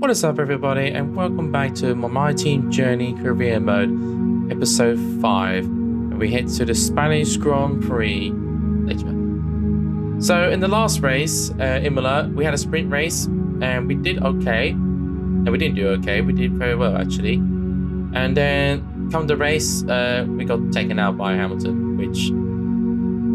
What is up everybody and welcome back to my Team Journey Career Mode episode 5, and we head to the Spanish Grand Prix. So in the last race, Imola, we had a sprint race and we did okay. No, we didn't do okay, we did very well actually. And then come the race, we got taken out by Hamilton, which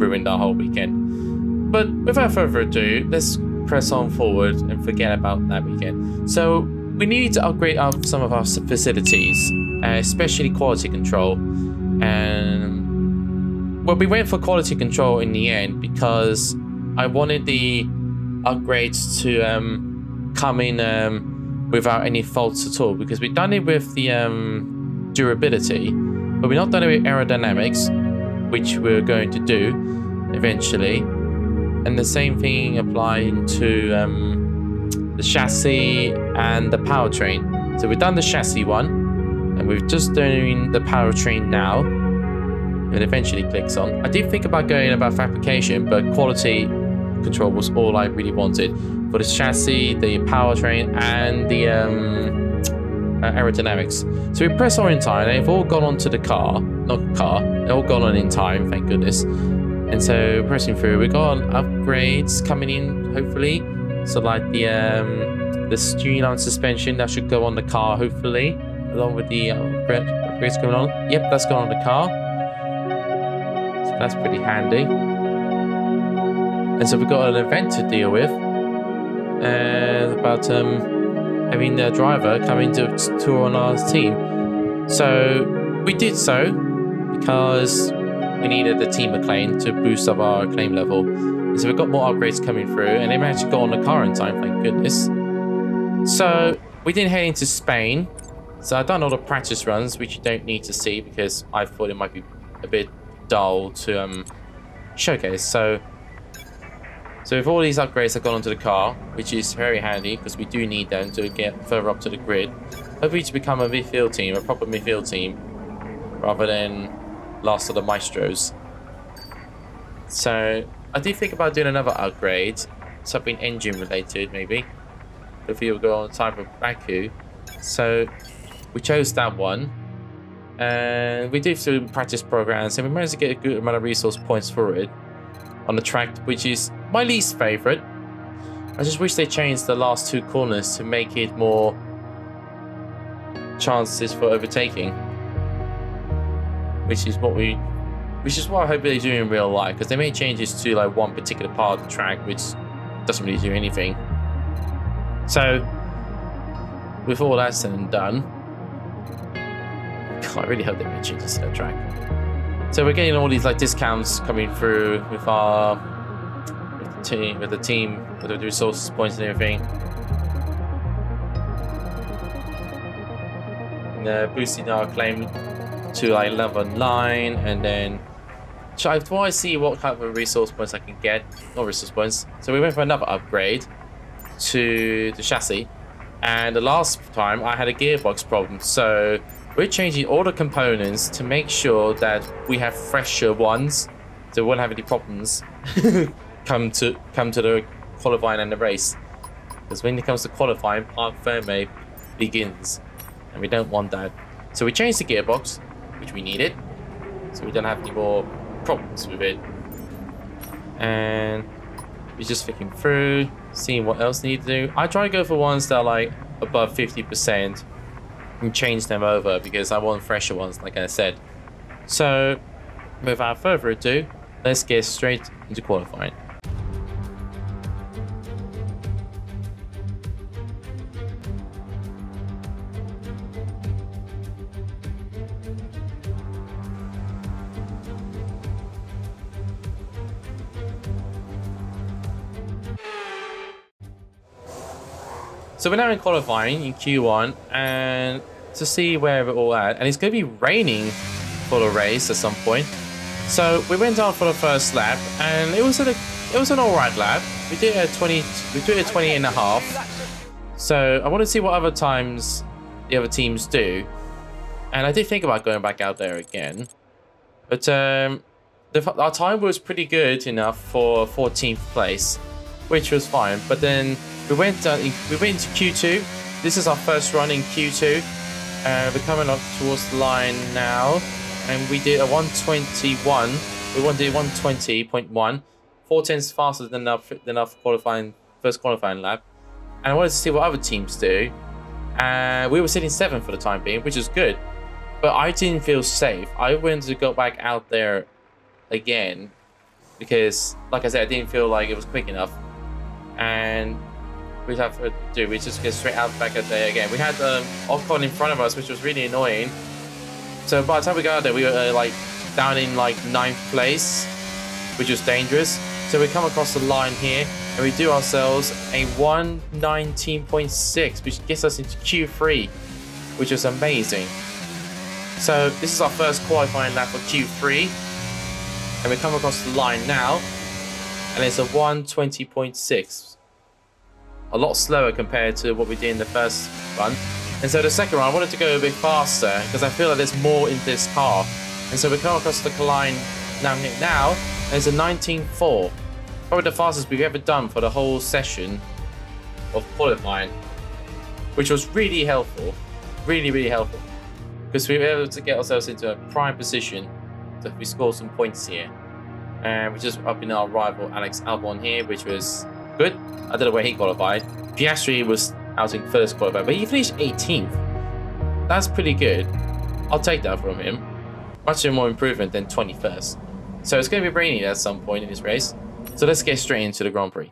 ruined our whole weekend. But without further ado, let's press on forward and forget about that weekend. So we need to upgrade up some of our facilities, especially quality control. And well, we went for quality control in the end because I wanted the upgrades to come in without any faults at all, because we've done it with the durability, but we're not done it with aerodynamics, which we're going to do eventually. And the same thing applying to the chassis and the powertrain. So we've done the chassis one, and we're just doing the powertrain now. It eventually clicks on. I did think about going about fabrication, but quality control was all I really wanted for the chassis, the powertrain, and the aerodynamics. So we press on in time. They've all gone onto the car, not car. They've all gone on in time, thank goodness. And so pressing through, we got upgrades coming in hopefully. So like the streamlined suspension that should go on the car hopefully, along with the upgrades going on. Yep, that's gone on the car. So that's pretty handy. And so we've got an event to deal with, about having the driver come in to tour on our team. So we did so because we needed the team acclaim to boost up our acclaim level. And so we've got more upgrades coming through, and they managed to go on the car in time, thank goodness. So we didn't head into Spain. So I've done all the practice runs, which you don't need to see because I thought it might be a bit dull to showcase. So if all these upgrades have gone onto the car, which is very handy because we do need them to get further up to the grid. Hopefully to become a midfield team, a proper midfield team, rather than last of the maestros. So I do think about doing another upgrade, something engine related maybe, if we will go on the type of Baku. So we chose that one, and we did some practice programs, and we managed to get a good amount of resource points for it on the track, which is my least favorite. I just wish they changed the last two corners to make it more chances for overtaking, which is what I hope they do in real life, because they made changes to like one particular part of the track, which doesn't really do anything. So with all that said and done, God, I really hope they made changes to that track. So we're getting all these like discounts coming through with our with the team, with the resources points and everything. And boosting our claim to like level 9, and then try to see what kind of resource points I can get, or resource points. So we went for another upgrade to the chassis, and the last time I had a gearbox problem, so we're changing all the components to make sure that we have fresher ones, so we won't have any problems come to the qualifying and the race, because when it comes to qualifying, part ferme begins, and we don't want that. So we changed the gearbox, which we needed, so we don't have any more problems with it. And we're just flicking through, seeing what else we need to do. I try to go for ones that are like above 50% and change them over, because I want fresher ones, like I said. So without further ado, let's get straight into qualifying. So we're now in qualifying in Q1, and to see where we're all at, and it's going to be raining for the race at some point. So we went down for the first lap, and it was an alright lap. We did a 20 and a half. So I want to see what other times the other teams do, and I did think about going back out there again, but our time was pretty good enough for 14th place, which was fine. But then we went to Q2, This is our first run in Q2. We're coming up towards the line now, and we did a 121. We want to do 120.1, 4 tenths faster than our first qualifying lap. And I wanted to see what other teams do. We were sitting 7th for the time being, which is good. But I didn't feel safe. I wanted to go back out there again because, like I said, I didn't feel like it was quick enough. And we have to do, we just get straight out back out there again. We had Ocon in front of us, which was really annoying. So by the time we got out there, we were like down in like 9th place, which was dangerous. So we come across the line here and we do ourselves a 119.6, which gets us into Q3, which is amazing. So this is our first qualifying lap for Q3, and we come across the line now, and it's a 120.6. A lot slower compared to what we did in the first run. And so the second run, I wanted to go a bit faster because I feel like there's more in this car. And so we come across the line now, and it's a 19.4. Probably the fastest we've ever done for the whole session of qualifying, which was really helpful, really helpful, because we were able to get ourselves into a prime position. So we scored some points here, and we're just upping our rival Alex Albon here, which was good. I don't know where he qualified. Piastri was out in first qualified, but he finished 18th. That's pretty good. I'll take that from him. Much more improvement than 21st. So it's going to be raining at some point in this race. So let's get straight into the Grand Prix.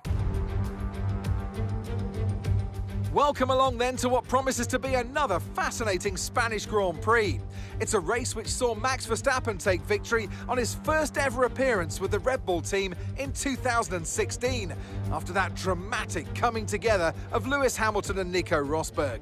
Welcome along then to what promises to be another fascinating Spanish Grand Prix. It's a race which saw Max Verstappen take victory on his first ever appearance with the Red Bull team in 2016, after that dramatic coming together of Lewis Hamilton and Nico Rosberg.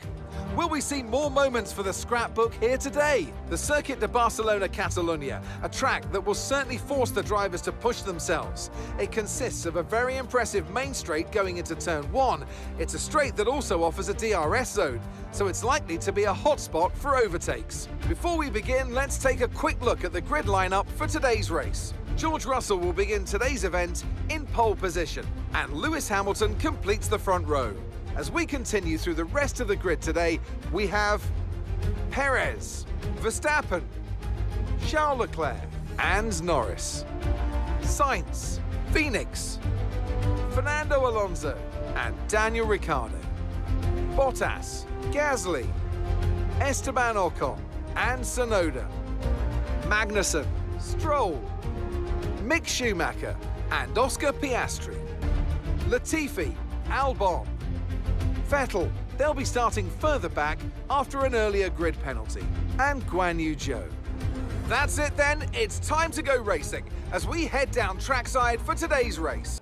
Will we see more moments for the scrapbook here today? The Circuit de Barcelona-Catalunya, a track that will certainly force the drivers to push themselves. It consists of a very impressive main straight going into turn 1. It's a straight that also offers a DRS zone, so it's likely to be a hotspot for overtakes. Before we begin, let's take a quick look at the grid lineup for today's race. George Russell will begin today's event in pole position, and Lewis Hamilton completes the front row. As we continue through the rest of the grid today, we have Perez, Verstappen, Charles Leclerc, and Norris, Sainz, Phoenix, Fernando Alonso, and Daniel Ricciardo, Bottas, Gasly, Esteban Ocon, and Tsunoda, Magnussen, Stroll, Mick Schumacher, and Oscar Piastri, Latifi, Albon, Vettel, they'll be starting further back after an earlier grid penalty, and Guan Yu Zhou. That's it then, it's time to go racing as we head down trackside for today's race.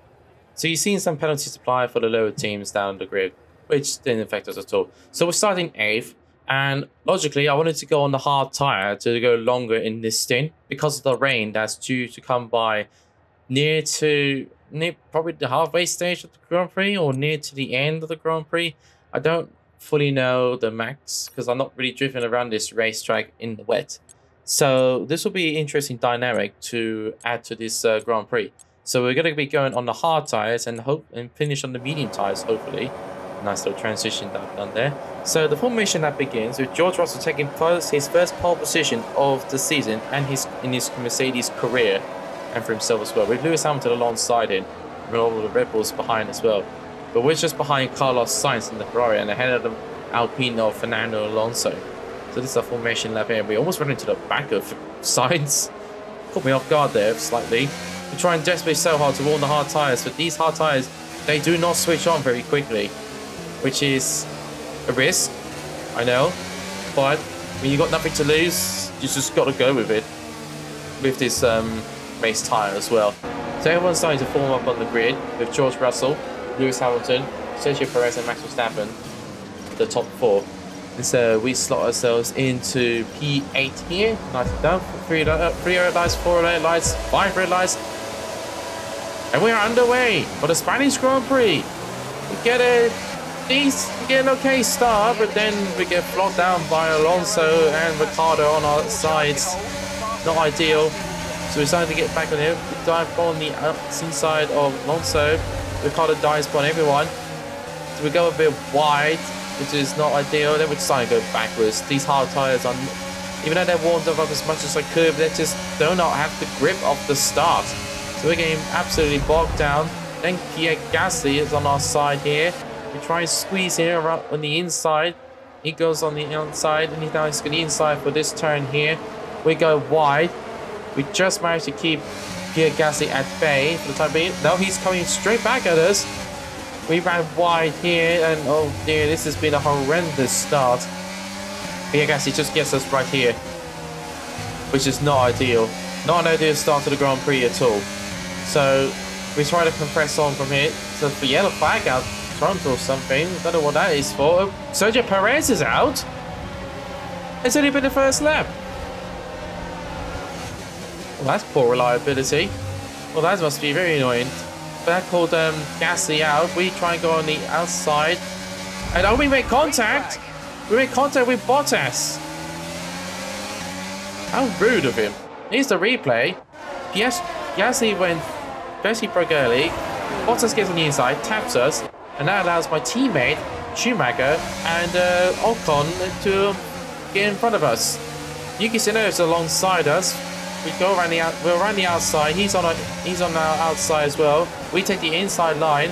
So you've seen some penalties applied for the lower teams down the grid, which didn't affect us at all. So we're starting 8th, and logically I wanted to go on the hard tyre to go longer in this stint because of the rain that's due to come by near to probably the halfway stage of the Grand Prix or near to the end of the Grand Prix. I don't fully know the max because I'm not really driven around this racetrack in the wet. So this will be an interesting dynamic to add to this Grand Prix. So we're going to be going on the hard tyres and finish on the medium tyres, hopefully. Nice little transition that I've done there. So the formation that begins with George Russell taking his first pole position of the season and in his Mercedes career, and for himself as well, with Lewis Hamilton alongside him, with all the Red Bulls behind as well. But we're just behind Carlos Sainz in the Ferrari and ahead of the Alpine of Fernando Alonso. So this is our formation lap here. We almost ran into the back of Sainz. Caught me off guard there slightly. We try and desperately so hard to warm the hard tyres, but these hard tyres, they do not switch on very quickly, which is a risk, I know. But when you've got nothing to lose, you just got to go with it. With this race tyre as well. So everyone's starting to form up on the grid with George Russell, Lewis Hamilton, Sergio Perez and Max Verstappen, the top 4. And so we slot ourselves into P8 here, nicely done, 3 red lights, 4 red lights, 5 red lights, and we are underway for the Spanish Grand Prix. We get a decent, get an okay start, but then we get flogged down by Alonso and Ricciardo on our sides, not ideal. So we're starting to get back on him. We dive on the inside of Alonso. Ricardo dives on everyone. So we go a bit wide. which is not ideal. They were starting to go backwards. These hard tires are, even though they're warmed up as much as I could, they just do not have the grip of the start. So we're getting absolutely bogged down. Then Pierre Gasly is on our side here. We try and squeeze him up on the inside. He goes on the outside, and he now he's going inside for this turn here. We go wide. We just managed to keep Pierre Gasly at bay for the time being. Now he's coming straight back at us. We ran wide here, and oh dear, this has been a horrendous start. Pierre Gasly just gets us right here, which is not ideal. Not an ideal start to the Grand Prix at all. So we try to compress on from here. So the yellow flag out front or something. Don't know what that is for. Sergio Perez is out. It's only been the first lap. Well, that's poor reliability. Well, that must be very annoying. But that pulled Gasly out. We try and go on the outside. And oh, we make contact. We make contact with Bottas. How rude of him. Here's the replay. Yes, Gasly went basically broke early. Bottas gets on the inside, taps us. And that allows my teammate, Schumacher, and Ocon to get in front of us. Yuki Tsunoda is alongside us. We go around the outside. He's on our outside as well. We take the inside line.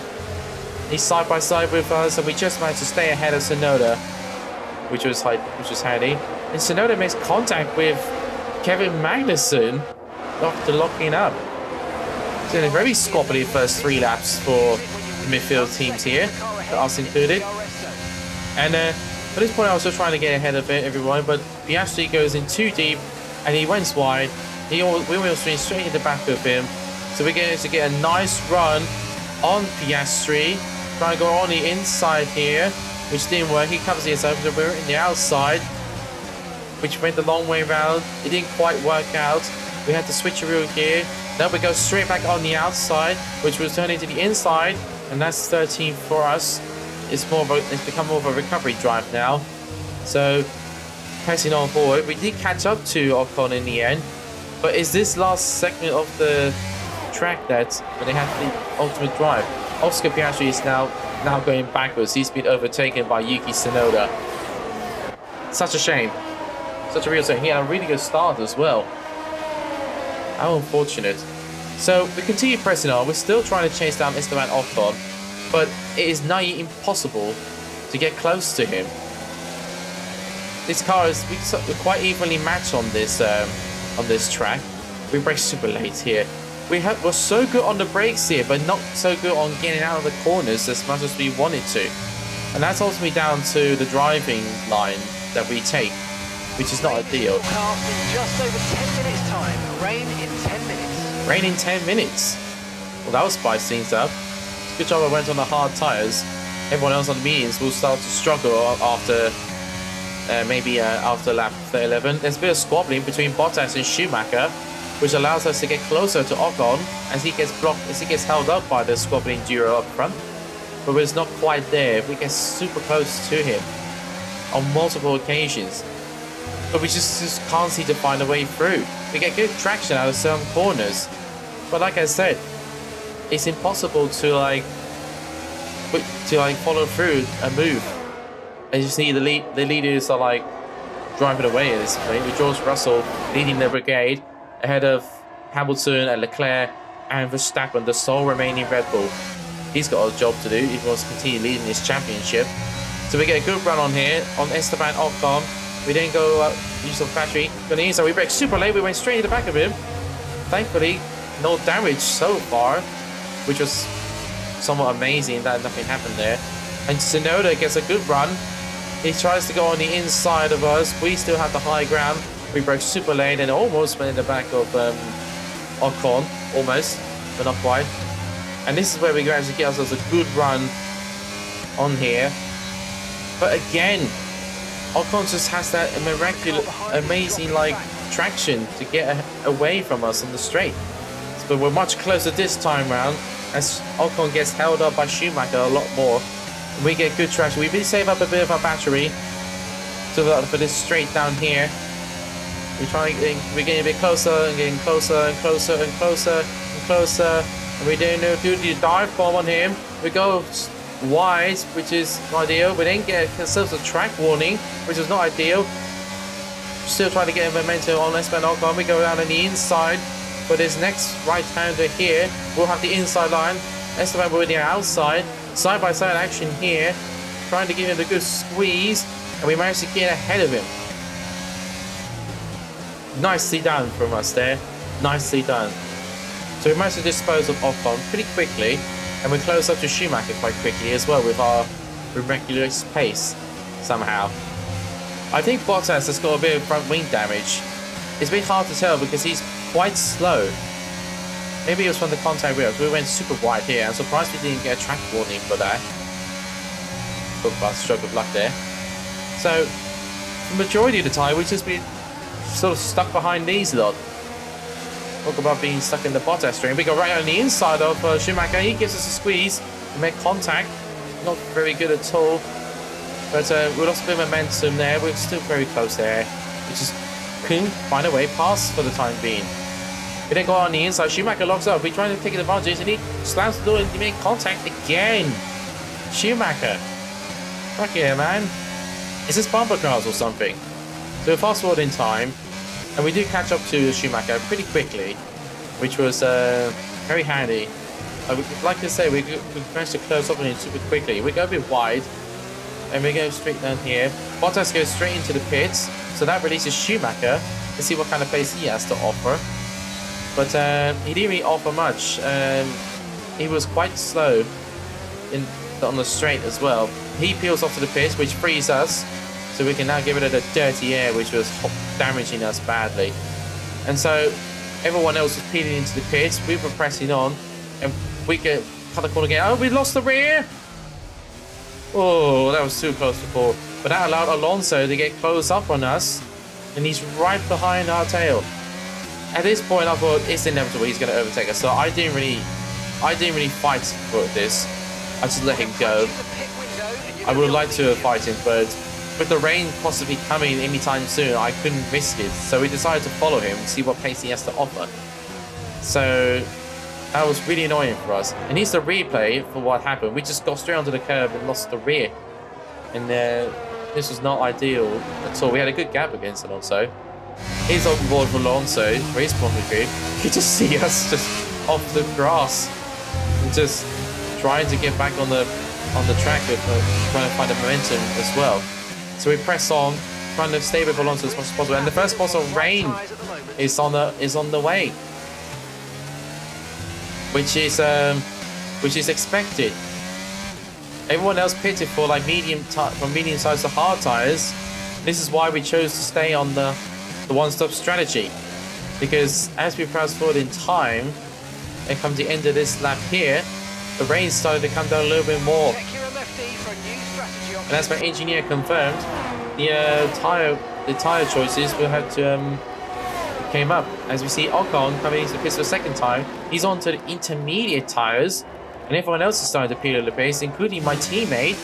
He's side by side with us, and we just managed to stay ahead of Tsunoda, which was handy. And Tsunoda makes contact with Kevin Magnussen after locking up. It's been a very squabbly first three laps for midfield teams here, us included. And at this point I was just trying to get ahead of it, everyone, but Piastri goes in too deep and he went wide. We went straight in the back of him. So we're going to get a nice run on Piastri. Trying to go on the inside here, which didn't work. He covers the inside, but we're in the outside, which went the long way round. It didn't quite work out. We had to switch a real gear. Now we go straight back on the outside, which was turned into the inside. And that's 13 for us. It's become more of a recovery drive now. So pressing on forward, we did catch up to Ocon in the end. But is this last segment of the track that when they have the ultimate drive? Oscar Piastri is now going backwards. He's been overtaken by Yuki Tsunoda. Such a shame. Such a real shame. He had a really good start as well. How unfortunate. So we continue pressing on. We're still trying to chase down Esteban Ocon, but it is nigh impossible to get close to him. This car is we're quite evenly matched on this track. We brake super late here. We're so good on the brakes here, but not so good on getting out of the corners as much as we wanted to, and that's ultimately down to the driving line that we take, which is not ideal. Just over 10 minutes time. Rain in 10 minutes. Rain in 10 minutes. Well, that will spice things up. Good job I went on the hard tyres. Everyone else on the mediums will start to struggle after maybe after lap 11. There's a bit of squabbling between Bottas and Schumacher, which allows us to get closer to Ocon as he gets blocked, as he gets held up by the squabbling duo up front. But it's not quite there. We get super close to him on multiple occasions. But we just can't seem to find a way through. We get good traction out of certain corners, but like I said, it's impossible to like follow through a move. As you see, the leaders are like driving away at this point, with George Russell leading the brigade ahead of Hamilton and Leclerc and Verstappen, the sole remaining Red Bull. He's got a job to do if he wants to continue leading this championship. So we get a good run on here on Esteban Ocon. We didn't go up, use some battery. So we braked super late. We went straight to the back of him. Thankfully, no damage so far, which was somewhat amazing that nothing happened there. And Tsunoda gets a good run. He tries to go on the inside of us. We still have the high ground. We broke super late and almost went in the back of Ocon, almost, but not quite. And this is where we can actually get ourselves a good run on here. But again, Ocon just has that miraculous, amazing like traction to get away from us on the straight. But we're much closer this time round as Ocon gets held up by Schumacher a lot more. We get good traction. We did save up a bit of our battery for this straight down here. We're getting a bit closer and getting closer and closer and closer and closer. And we didn't do the dive bomb on him. We go wide, which is not ideal. We didn't get ourselves a track warning, which is not ideal. Still trying to get momentum on Esteban Ocon. We go around on the inside, but his next right-hander here will have the inside line. Esteban with the outside, side-by-side action here, trying to give him the good squeeze, and we managed to get ahead of him. Nicely done from us there, nicely done. So we managed to dispose of Ocon pretty quickly, and we close up to Schumacher quite quickly as well with our miraculous pace somehow. I think Bottas has got a bit of front wing damage. It's been hard to tell because he's quite slow. Maybe it was from the contact wheels. We went super wide here. I'm surprised we didn't get a track warning for that. But by stroke of luck there. So, the majority of the time, we've just been sort of stuck behind these lot. Talk about being stuck in the Bottas string. We go right on the inside of Schumacher. He gives us a squeeze. We make contact. Not very good at all. But we lost a bit of momentum there. We're still very close there. We just couldn't find a way past for the time being. We then go on the inside. Schumacher locks up. We're trying to take advantage and he slams the door and he makes contact again. Schumacher. Fuck yeah, man. Is this bumper cars or something? So we fast forward in time and we do catch up to Schumacher pretty quickly, which was very handy. Like I say, we managed to close up on him super quickly. We go a bit wide and we go straight down here. Bottas goes straight into the pits, so that releases Schumacher to see what kind of pace he has to offer. But he didn't really offer much. He was quite slow on the straight as well. He peels off to the pits, which frees us, so we can now give it the dirty air, which was damaging us badly. And so everyone else was peeling into the pits. We were pressing on, and we get cut the corner again. Oh, we lost the rear! Oh, that was too close before. But that allowed Alonso to get close up on us, and he's right behind our tail. At this point, I thought it's inevitable he's going to overtake us, so I didn't really fight for this. I just let him go. I would have liked to have fought him, but with the rain possibly coming anytime soon, I couldn't risk it. So we decided to follow him and see what pace he has to offer. So that was really annoying for us. And here's the replay for what happened. We just got straight onto the curb and lost the rear, and this was not ideal at all. We had a good gap against it also. He's on board for Alonso, for his point of view. You can just see us just off the grass and just trying to get back on the track with trying to find the momentum as well. So we press on, trying to stay with Alonso as much as possible. And the first possible rain is on the way, which is expected. Everyone else pitted for like medium size to hard tires. This is why we chose to stay on the one-stop strategy, because as we press forward in time and come to the end of this lap here, the rain started to come down a little bit more, and as my engineer confirmed, the tire choices will have to came up. As we see Ocon coming into the pits for the second time, he's on to the intermediate tires, and everyone else is starting to peel at the pace, including my teammate.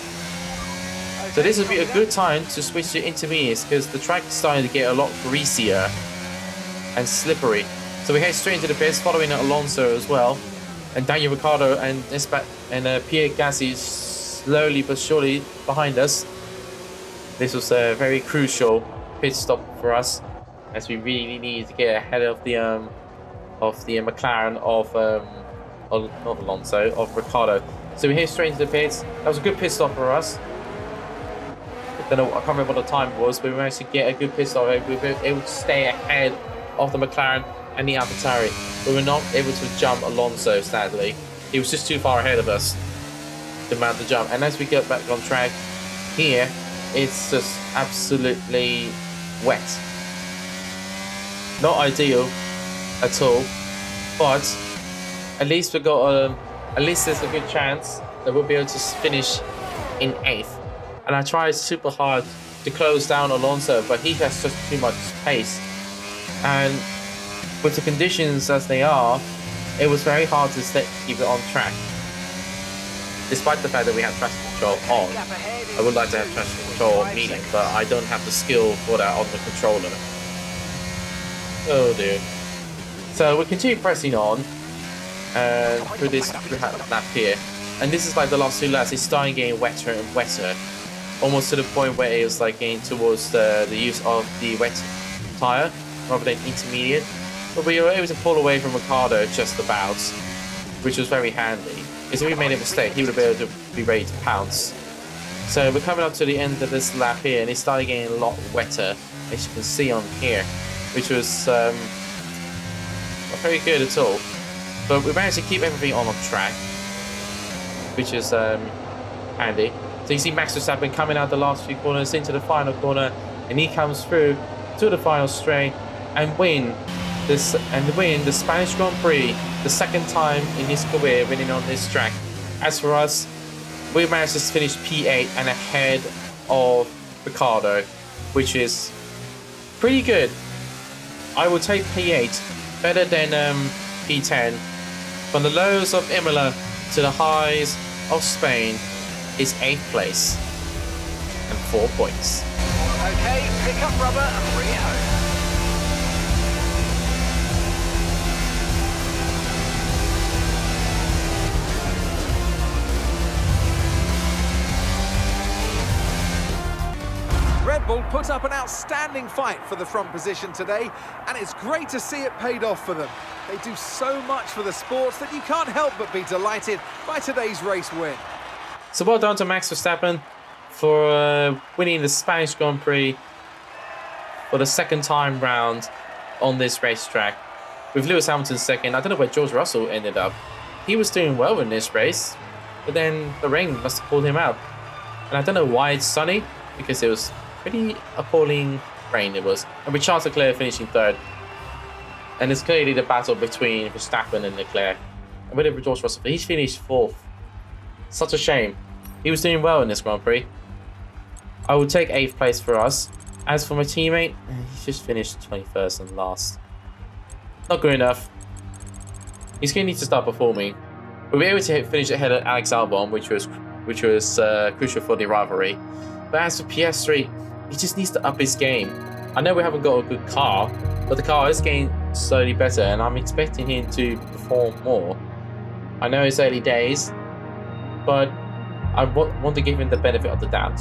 So this would be a good time to switch to intermediates, because the track is starting to get a lot greasier and slippery. So we head straight into the pits, following Alonso as well. And Daniel Ricciardo and Pierre Gasly slowly but surely behind us. This was a very crucial pit stop for us, as we really needed to get ahead of the McLaren of Ricciardo. So we head straight into the pits. That was a good pit stop for us. I can't remember what the time was, but we managed to get a good pit stop. We were able to stay ahead of the McLaren and the AlphaTauri. We were not able to jump Alonso, sadly. He was just too far ahead of us to mount the jump. And as we get back on track here, it's just absolutely wet. Not ideal at all, but at least we got at least there's a good chance that we'll be able to finish in 8th. And I tried super hard to close down Alonso, but he has just too much pace. And with the conditions as they are, it was very hard to keep it on track. Despite the fact that we have traction control on, I would like to have traction control on meaning, but I don't have the skill for that on the controller. Oh dear. So we continue pressing on through this lap here. And this is like the last 2 laps, it's starting getting wetter and wetter, almost to the point where it was like getting towards the use of the wet tyre rather than intermediate. But we were able to pull away from Ricciardo just about, which was very handy. Because if we made a mistake, he would have been able to be ready to pounce. So we're coming up to the end of this lap here, and it's starting getting a lot wetter, as you can see on here, which was not very good at all. But we managed to keep everything on track, which is handy. So you see Max Verstappen coming out the last few corners into the final corner, and he comes through to the final straight and win the Spanish Grand Prix, the second time in his career winning on this track. As for us, we managed to finish P8 and ahead of Ricciardo, which is pretty good. I will take P8, better than P10. From the lows of Imola to the highs of Spain is 8th place and 4 points. Okay, pick up rubber and bring it home. Put up an outstanding fight for the front position today, and it's great to see it paid off for them. They do so much for the sports that you can't help but be delighted by today's race win. So well done to Max Verstappen for winning the Spanish Grand Prix for the second time round on this racetrack, with Lewis Hamilton second. I don't know where George Russell ended up. He was doing well in this race, but then the rain must have pulled him out. And I don't know why it's sunny, because it was pretty appalling rain it was. And with Charles Leclerc finishing third. And it's clearly the battle between Verstappen and Leclerc. And with George Russell, he's finished fourth. Such a shame. He was doing well in this Grand Prix. I will take 8th place for us. As for my teammate, he's just finished 21st and last. Not good enough. He's going to need to start performing. We'll be able to finish ahead of Alex Albon, which was crucial for the rivalry. But as for Piastri, he just needs to up his game. I know we haven't got a good car, but the car is getting slowly better, and I'm expecting him to perform more. I know it's early days, but I want to give him the benefit of the doubt.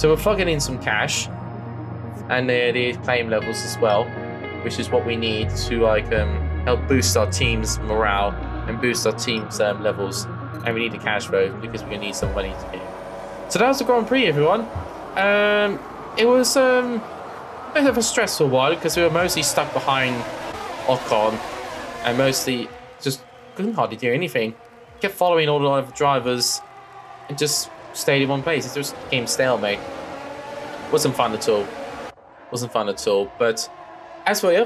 So we're plugging in some cash, and the claim levels as well, which is what we need to help boost our team's morale and boost our team's levels. And we need the cash flow because we're going to need some money to pay. So that was the Grand Prix, everyone. It was a bit of a stressful one because we were mostly stuck behind Ocon and mostly just couldn't hardly do anything. Kept following all the other drivers and just stayed in one place. It just became stalemate. Wasn't fun at all. Wasn't fun at all. But as for the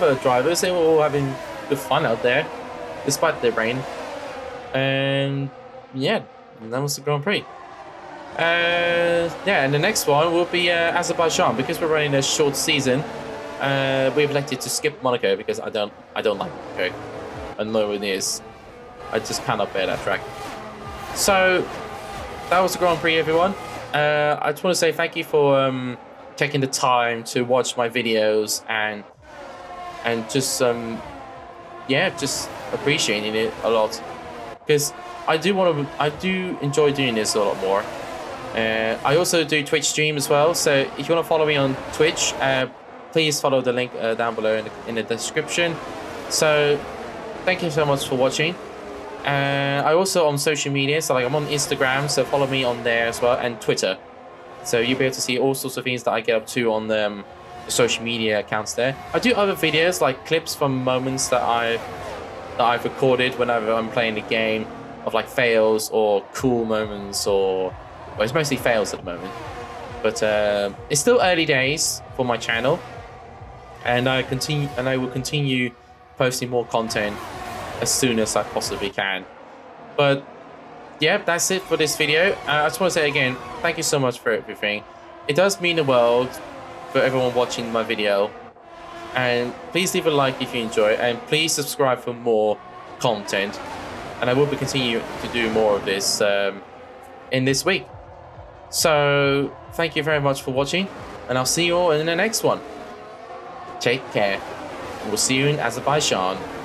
other drivers, they were all having good fun out there, despite the rain. And yeah, that was the Grand Prix. Yeah, and the next one will be Azerbaijan, because we're running a short season. We've elected to skip Monaco because I don't like Monaco, and no one is. I just cannot bear that track. So that was the Grand Prix, everyone. I just want to say thank you for taking the time to watch my videos and just yeah, just appreciating it a lot, because I do enjoy doing this a lot more. I also do Twitch stream as well, so if you want to follow me on Twitch, please follow the link down below in the description. So thank you so much for watching. I also on social media, so like I'm on Instagram, so follow me on there as well, and Twitter. So you'll be able to see all sorts of things that I get up to on the social media accounts there. I do other videos like clips from moments that I've recorded whenever I'm playing the game, of like fails or cool moments, or well, it's mostly fails at the moment. But it's still early days for my channel, and I will continue posting more content as soon as I possibly can. But yeah, that's it for this video. I just want to say again, thank you so much for everything. It does mean the world for everyone watching my video. And please leave a like if you enjoy, and please subscribe for more content. And I will be continuing to do more of this in this week. So thank you very much for watching, and I'll see you all in the next one. Take care. We'll see you in Azerbaijan.